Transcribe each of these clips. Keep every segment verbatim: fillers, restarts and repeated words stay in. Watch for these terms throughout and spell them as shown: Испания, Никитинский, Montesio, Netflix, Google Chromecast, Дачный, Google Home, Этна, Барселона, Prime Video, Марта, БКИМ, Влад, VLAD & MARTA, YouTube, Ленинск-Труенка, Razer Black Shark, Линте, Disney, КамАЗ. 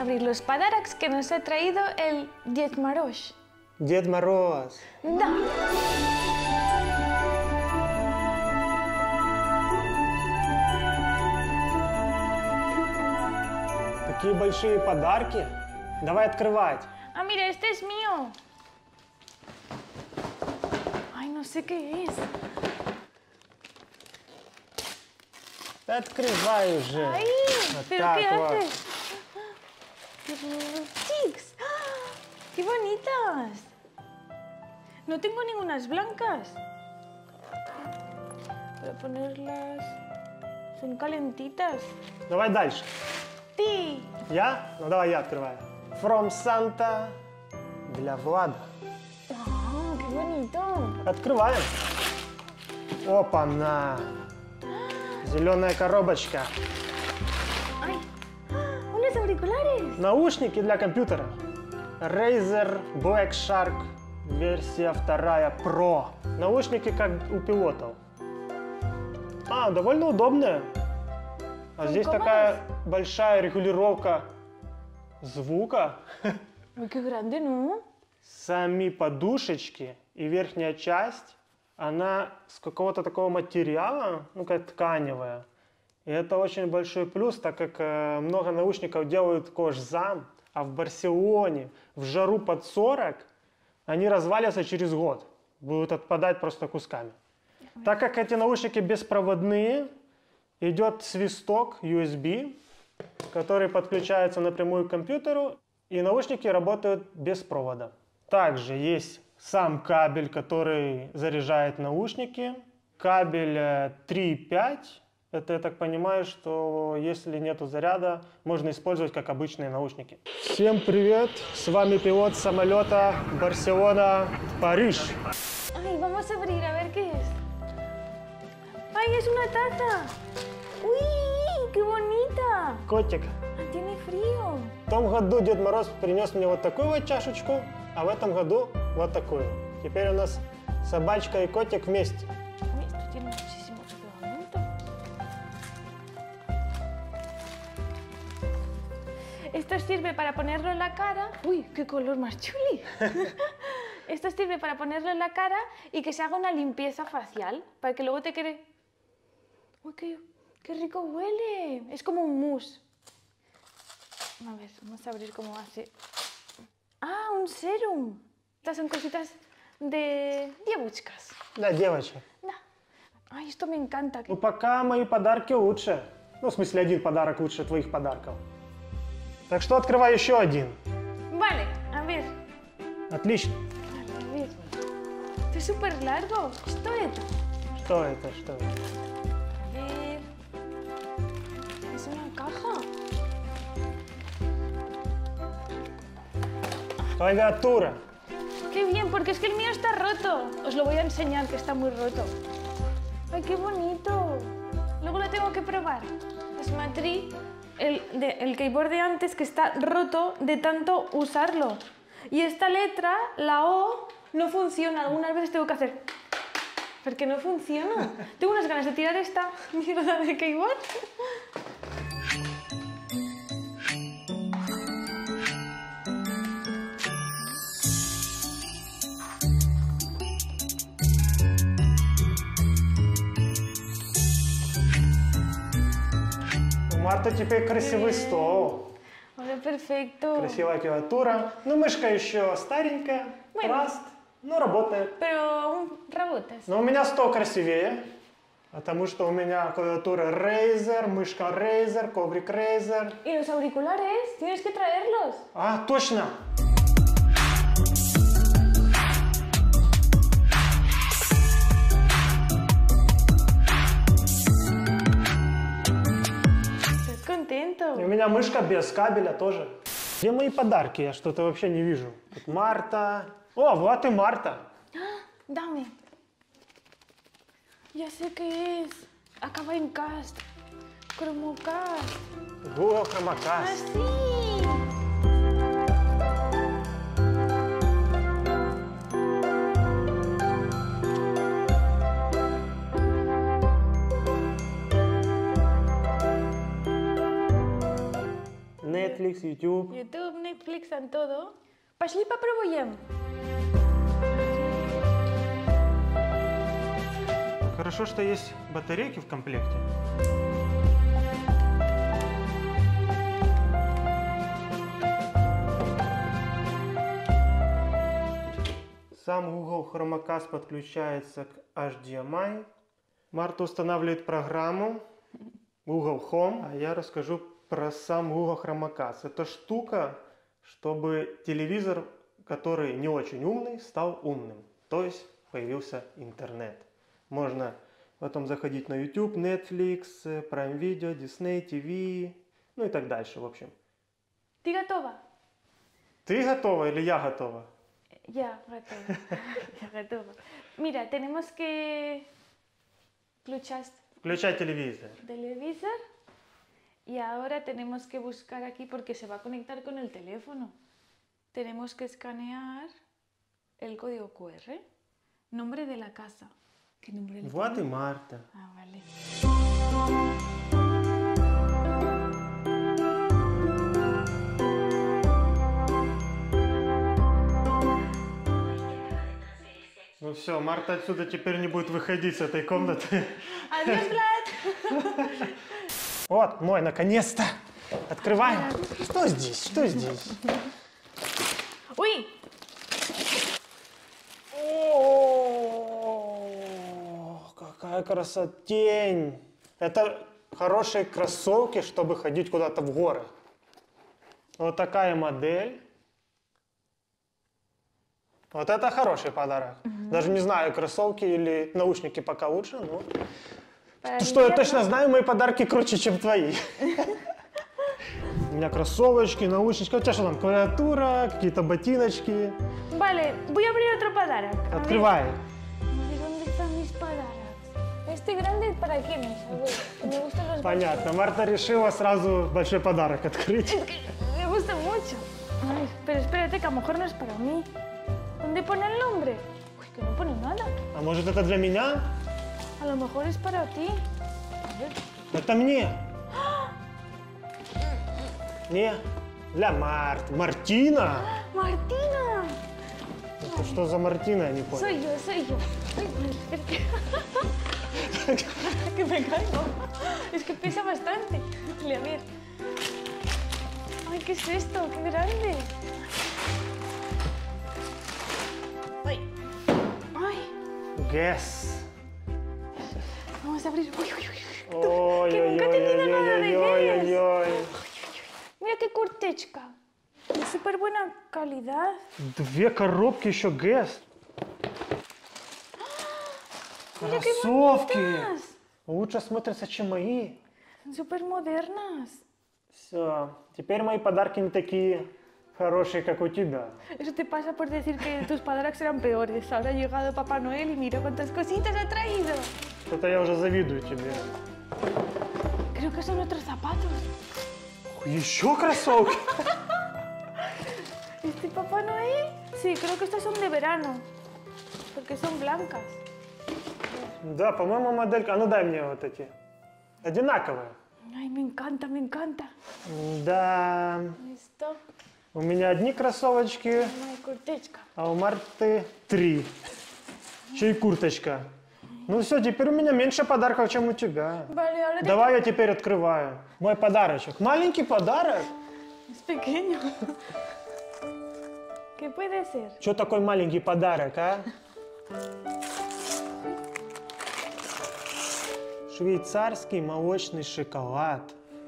Abrir los padaraks que nos ha traído el Dед Мороз. Дед Мороз. Да. Такие большие подарки. Давай открывать. А, mira, este es mío. Ay, no sé qué es. Открывай уже. Ay, вот pero так qué вот. Haces? Chicas, qué bonitas. No tengo ningunas blancas. Voy a ponerlas. Son calentitas. Давай дальше. Ты. Я? Ну давай я открываю. From Santa для Влада. Oh, qué bonito. Открываем. Опа-на. Зеленая коробочка. Наушники для компьютера. Razer Black Shark, версия вторая Pro. Наушники как у пилотов. А, довольно удобные. А здесь такая большая регулировка звука. Сами подушечки и верхняя часть, она с какого-то такого материала, ну как тканевая. И это очень большой плюс, так как э, много наушников делают кожзам, а в Барселоне в жару под сорок они развалятся через год, будут отпадать просто кусками. Так как эти наушники беспроводные, идет свисток ю эс би, который подключается напрямую к компьютеру, и наушники работают без провода. Также есть сам кабель, который заряжает наушники, кабель три и пять. Это, я так понимаю, что если нету заряда, можно использовать как обычные наушники. Всем привет! С вами пилот самолета Барселона-Париж. Ай, vamos a abrir, a ver qué es. Ай, es una taza. Уи, qué bonita. Котик. Tiene frío. В том году Дед Мороз принес мне вот такую вот чашечку, а в этом году вот такую. Теперь у нас собачка и котик вместе. Esto sirve para ponerlo en la cara. Uy, qué color más chuli. Esto sirve para ponerlo en la cara y que se haga una limpieza facial para que luego te quede. Uy, qué, qué rico huele. Es como un mousse. A ver, vamos a abrir cómo hace. Ah, un serum. Estas son cositas de девочкas. Да, девочек. Да. Ay, esto me encanta. Ну пока мои подарки лучше. Ну, в смысле, один подарок лучше твоих подарков. Так что открывай еще один. Vale, a ver. Отлично. Vale, a ver. Это супер largo. Что это? Что это? Что это? A ver. Es una caja. Клавиатура. Qué bien, porque es que el mío está roto. Os lo voy a enseñar que está muy roto. Ay, qué bonito. Luego lo tengo que probar. Es Matri. El, de, el keyboard de antes que está roto de tanto usarlo. Y esta letra, la O, no funciona. Algunas veces tengo que hacer... Porque no funciona. Tengo unas ganas de tirar esta mierda de keyboard. Марта теперь красивый стол. Вот Vale, perfecto. Красивая клавиатура. Ну, мышка еще старенькая. Раст. Ну, работает. Pero работает. Но у меня сто красивее. Потому что у меня клавиатура Razer, мышка Razer, коврик Razer. И los auriculares, tienes que traerlos. А, точно. И у меня мышка без кабеля тоже. Где мои подарки? Я что-то вообще не вижу. Тут Марта. О, вот и Марта. Даме. Я знаю, что это. Chromecast. Chromecast. Google Chromecast. Netflix, YouTube. YouTube, Netflix, and todo. Пошли попробуем. Хорошо, что есть батарейки в комплекте. Сам Google Chromecast подключается к эйч ди эм ай. Марта устанавливает программу Google Home, а я расскажу про сам Google Chromecast. Это штука, чтобы телевизор, который не очень умный, стал умным. То есть появился интернет. Можно потом заходить на YouTube, Netflix, Prime Video, Disney, ти ви, ну и так дальше, в общем. Ты готова? Ты готова или я готова? Я готова. Я готова. Mira, tenemos que включать... Включать телевизор. Телевизор. Y ahora tenemos que buscar aquí porque se va a conectar con el teléfono. Tenemos que escanear el código ку эр, nombre de la casa. Вот и Марта. А, vale. Ну все, Марта отсюда теперь не будет выходить с этой комнаты. Adiós, Vlad. Вот мой, наконец-то. Открываем. Что здесь? Что здесь? Ой! Какая красотень! Это хорошие кроссовки, чтобы ходить куда-то в горы. Вот такая модель. Вот это хороший подарок. Угу. Даже не знаю, кроссовки или наушники пока лучше, но... Понятно. Что я точно знаю, мои подарки круче, чем твои. У меня кроссовочки, наушнички. У тебя что там? Клавиатура, какие-то ботиночки. Vale, voy a abrir otro подарок. Открывай. Понятно, Марта решила сразу большой подарок открыть. Me gusta mucho. Pero espérate, que a lo mejor no es para mí. ¿Dónde pone el nombre? Uy, que no pone nada. А может это для меня? A lo mejor es para ti. Это мне. Не, для Марты. Мартина? Мартина! Это что за Мартина, я не понял. Soy yo, soy yo. Que me caigo. Es que pesa bastante. Vale, a ver. Ay, ¿qué es esto? ¡Qué grande! Ay. Ay. Guess. Vamos a abrir. Uy, uy, uy. Oy, que oy, nunca oy, te he tenido nada de ellas. Mira qué cortechca. De súper buena calidad. Две коробки еще Guess. Кроссовки! Лучше смотрятся, чем мои. Супер модерно. Все, теперь мои подарки не такие хорошие, как у тебя. Eso te pasa por decir que tus подарки eran peores. Ahora ha llegado Papá Noel y mira cuántas cositas ha traído. Что-то я уже завидую тебе. Creo que son otros zapatos. Еще кроссовки? Este Papá Noel? Sí, creo que estas son de verano, porque son blancas. Да, по-моему, моделька... А ну дай мне вот эти. Одинаковые. Ай, me encanta, me encanta. Да. Listo. У меня одни кроссовочки. А у Марты три. Еще и курточка. Ну все, теперь у меня меньше подарков, чем у тебя. Vale, ahora... Давай я теперь открываю. Мой подарочек. Маленький подарок. Es pequeño. ¿Qué puede ser? Что такой маленький подарок, а? Швейцарский молочный шоколад.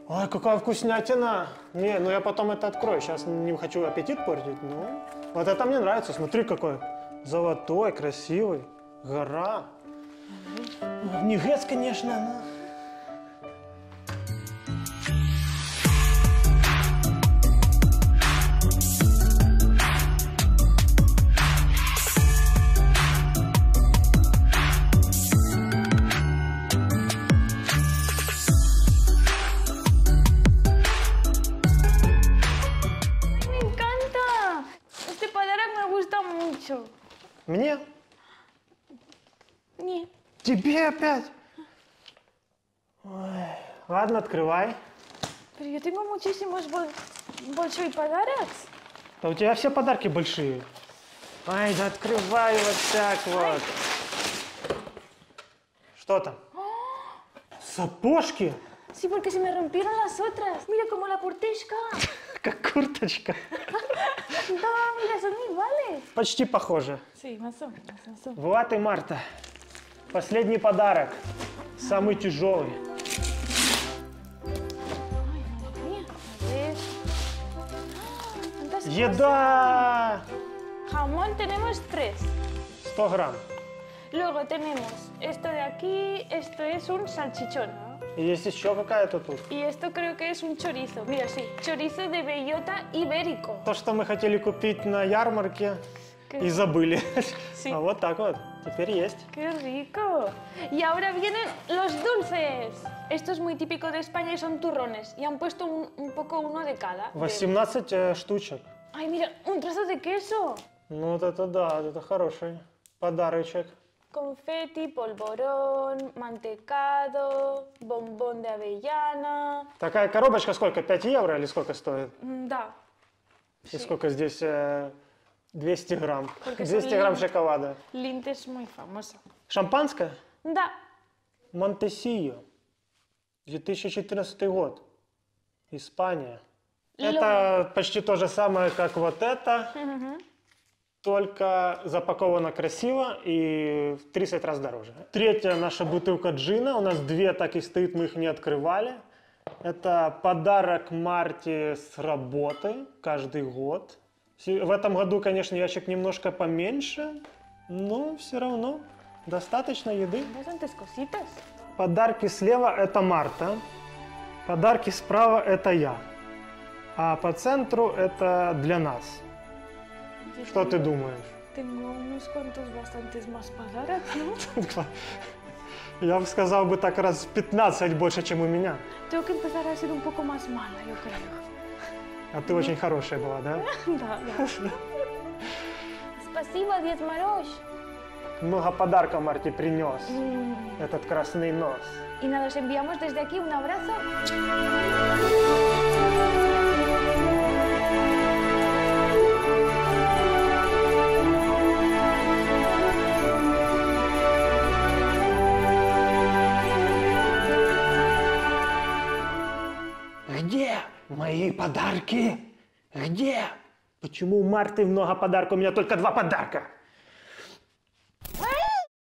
Ой, какая вкуснятина! Не, ну я потом это открою. Сейчас не хочу аппетит портить, но... Вот это мне нравится. Смотри, какой золотой, красивый. Гора. Угу. Не грец, конечно, но... Мне? Не. Тебе опять? Ой. Ладно, открывай. Привет, ты ему учишься, может, большой подарок? Да у тебя все подарки большие. Ай, да открывай вот так вот. Ай. Что там? Сапожки? Sí, porque se me rompieron las otras. Mira como la курточка. Как курточка. Да, mira, son iguales. Почти похоже. Sí, más o menos. Влад и Марта. Последний подарок. Самый тяжелый. Еда! Хамон tenemos tres. сто грамм. Luego tenemos esto de aquí, esto es un salchichón. И есть еще какая-то тут. И это, creo que es un chorizo. Mira, sí, chorizo de bellota ibérico. То, что мы хотели купить на ярмарке que... и забыли. Sí. А вот так вот. Теперь есть. Qué rico. Y ahora vienen los dulces. Esto es muy típico de España y son turrones. Y han puesto un, un poco uno de cada. восемнадцать de... штучек. Ай, mira, un trozo de queso. Ну вот это да, это хороший подарочек. Конфетти, польворон, мантекадо, бомбон де авеяна. Такая коробочка сколько? пять евро или сколько стоит? Да. И sí. Сколько здесь? двести грамм. Porque двести грамм шоколада. Линте es muy famosa. Шампанское? Да. Монтесио. две тысячи четырнадцатый год. Испания. Lo... Это почти то же самое, как вот это. Uh-huh. Только запаковано красиво и в тридцать раз дороже. Третья наша бутылка джина. У нас две так и стоит, мы их не открывали. Это подарок Марте с работы каждый год. В этом году, конечно, ящик немножко поменьше, но все равно достаточно еды. Подарки слева – это Марта. Подарки справа – это я. А по центру – это для нас. Что ты думаешь? Я бы сказал бы так раз в пятнадцать больше, чем у меня. А ты очень хорошая была, да? Да, да. Спасибо, Дед Мороз. Много подарков Марти принес этот красный нос. И мы enviamos desde aquí un abrazo. Где мои подарки? Где? Почему у Марты много подарков, у меня только два подарка?